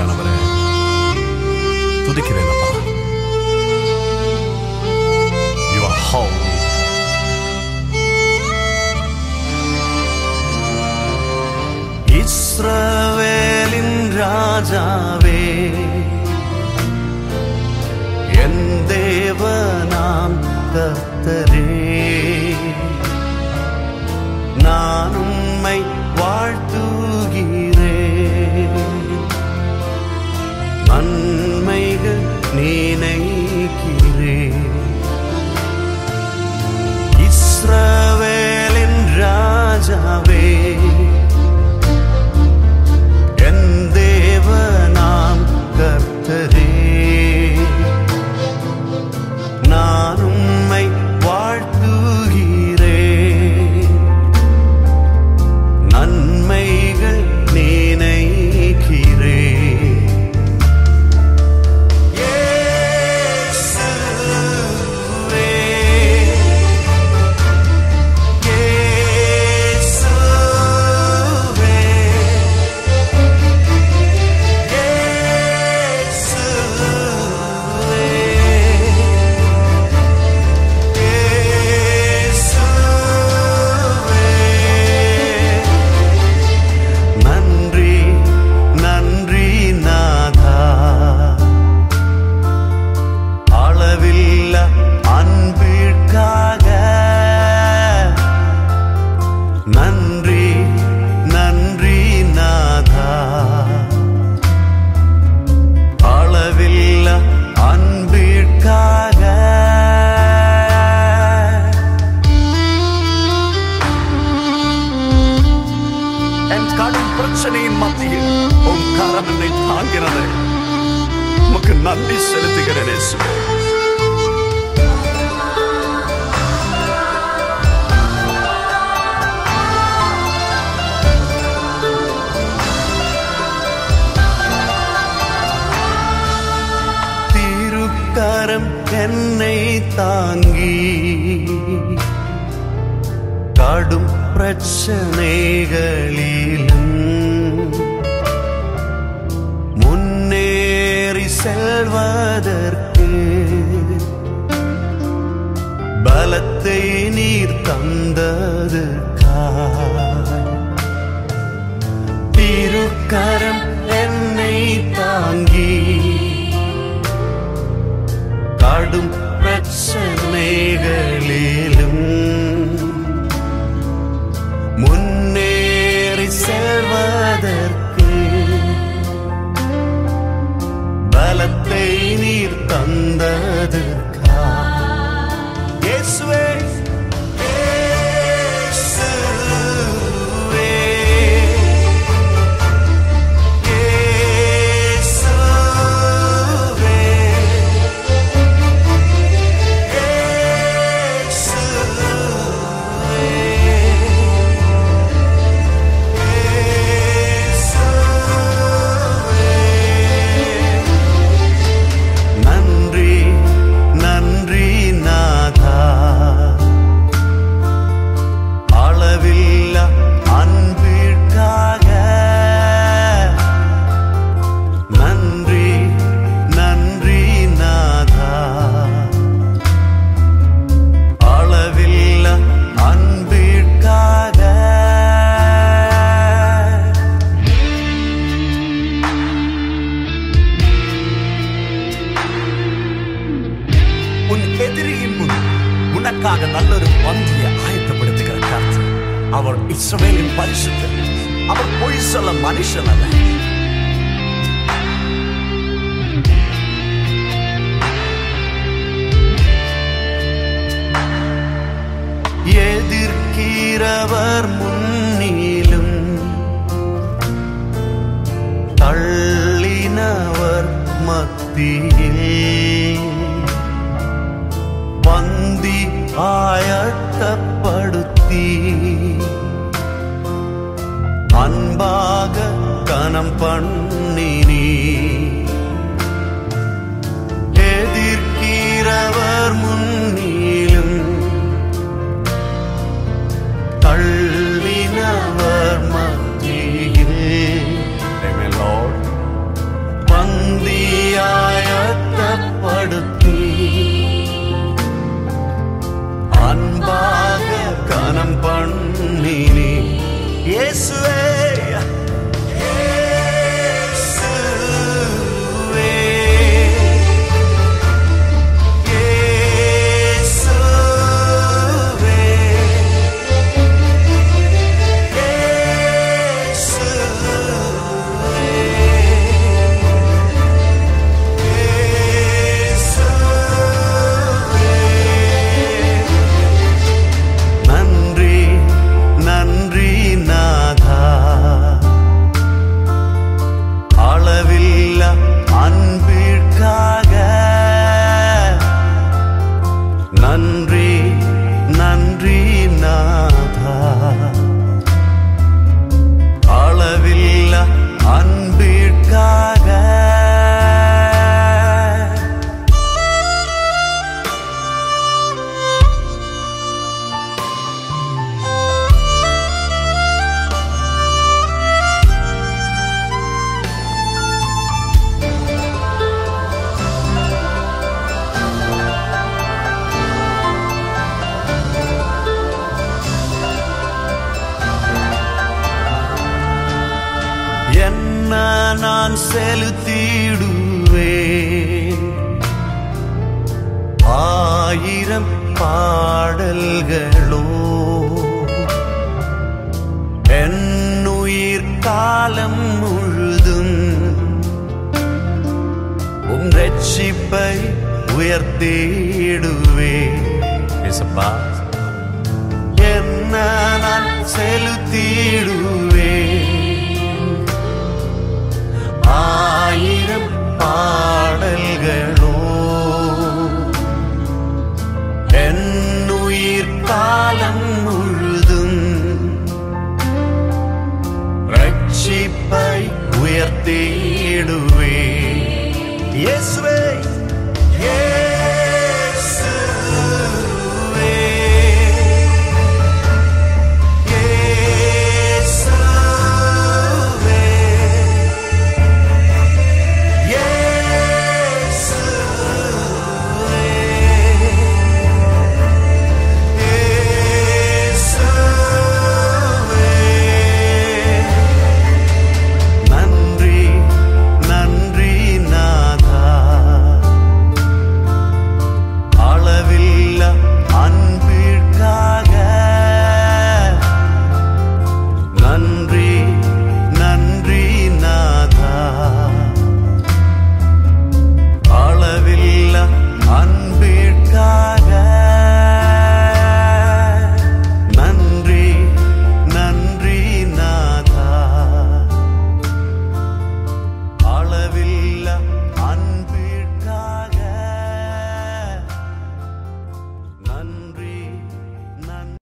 ஆண்டவரே துதிக்கிறேன் அப்பா. You are holy. இஸ்ரவேலின் ராஜாவே என் தேவனாம் கர்த்தரே நான் உம்மை வாழ்த்துகிறேன் நன்மைகள் நினைக்கிறேன் இஸ்ரவேலின் ராஜாவே என் தேவனாம் கர்த்தரே நான் உம்மை வாழ்த்துகிறேன் நன்மைகள் நினைக்கிறேன் இயேசுவே இயேசுவே இயேசுவே இயேசுவே நன்றி நன்றி நாதா அளவில்ல அன்பிற்காக நன்றி நன்றி நாதா அளவில்ல அன்பிற்காக என் கடும் பிரச்சனையின் மத்தியில் உன் கரம் என்னை தாங்கிறது உமக்கு நன்றி செலுத்துகிறேன் இயேசுவே. கரம் என்னை தாங்கி கடும் பிரச்சனைகளிலும் முன்னேறி செல்வதற்கு பலத்தை நீர் தந்ததற்காய் திருக்கரம் என்னை தாங்கி கடும் பிரச்சனைகளிலும் முன்னேறி செல்வதற்கு பலத்தை நீர் தந்ததற்கா இயேசுவே நான் செலுத்திடுவேன். ஆயிரம் பாடல்களோ என் உயிர் காலம் முழுதும் உம் இரட்சிப்பை உயர்த்திடுவேன். இயேசுப்பா என்ன நான் செலுத்திடுவேன். ஆயிரம் பாடல்கள்